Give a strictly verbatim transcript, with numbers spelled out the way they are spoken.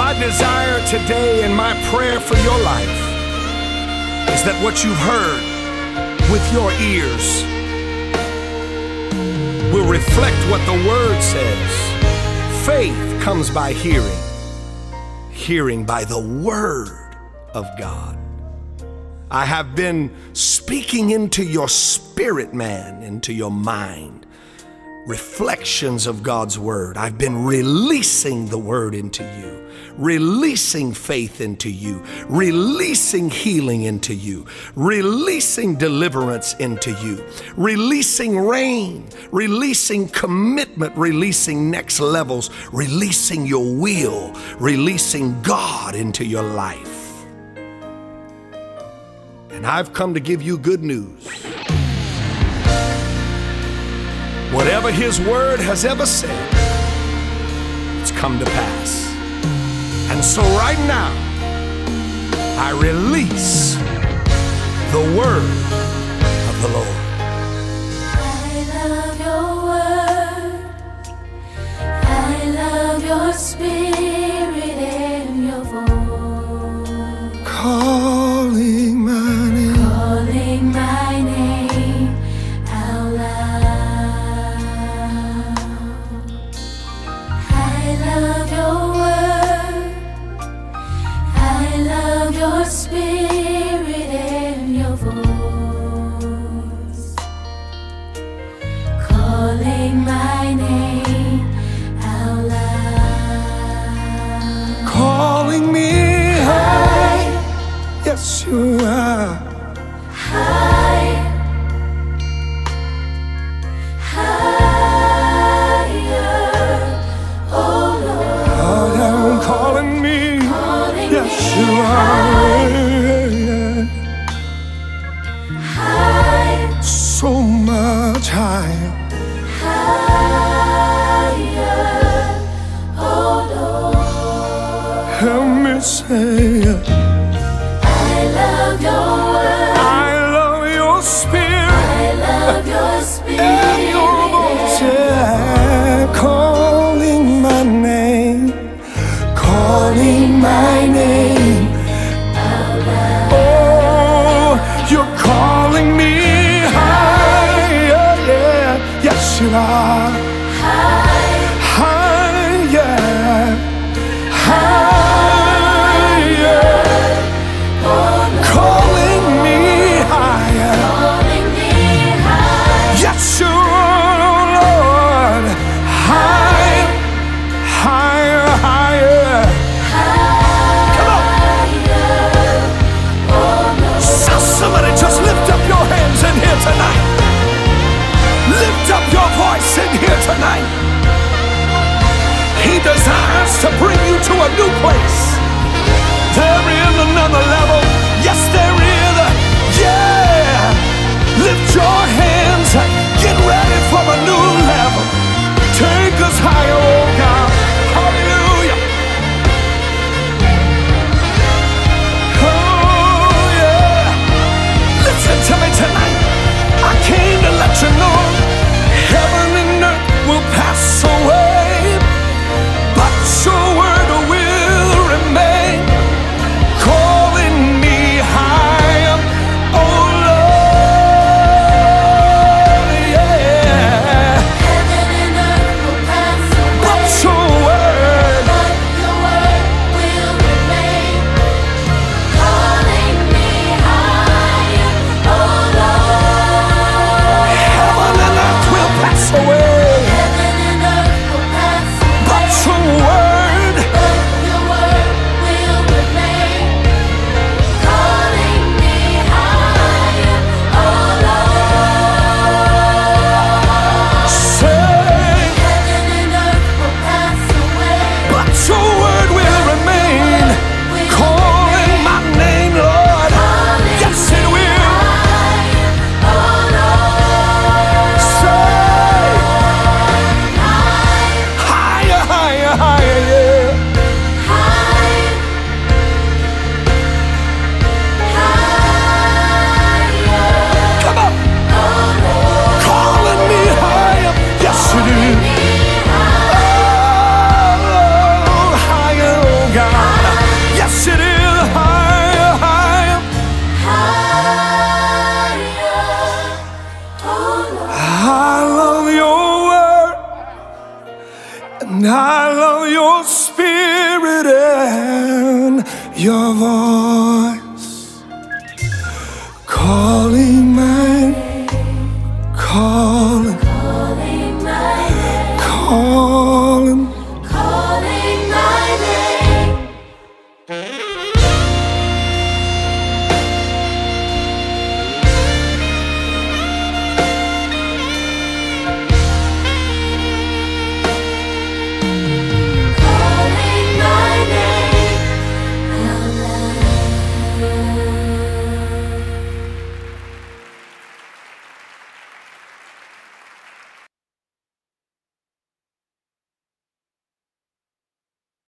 My desire today and my prayer for your life is that what you've heard with your ears will reflect what the Word says. Faith comes by hearing, hearing by the Word of God. I have been speaking into your spirit, man, into your mind, reflections of God's Word. I've been releasing the Word into you, releasing faith into you, releasing healing into you, releasing deliverance into you, releasing rain, releasing commitment, releasing next levels, releasing your will, releasing God into your life. And I've come to give you good news. Whatever His Word has ever said, it's come to pass. And so right now, I release the Word of the Lord. I love your Word. I love your Spirit and your voice. Calling my name. Calling my name out loud. I love your Word. Your Spirit and your voice, calling my name out loud, calling me high. high. Yes, you are high, higher. Oh Lord, oh, yeah, calling me. Calling yes, me you are. So much higher, higher, oh Lord. Help me say, I love your Word. I love your Spirit. I love your Spirit. And your voice, yeah. Calling my name, calling my name. Oh, you're calling me. You are higher, higher, calling me higher. Yes, you are, Lord, higher, higher, higher. Come on, so somebody just lift up your hands in here tonight. Lift up your voice in here tonight. He desires to bring you to a new place. There is another level. Yes, there is. Yeah. Lift your hands. Get ready for a new level. Take us higher, oh God. Hallelujah. Oh, yeah. Listen to me tonight. I came to let you know heaven and earth will pass away, but your Word will remain. Calling me higher, oh Lord, yeah. Heaven and earth will pass away, And I love your spirit and your voice. Call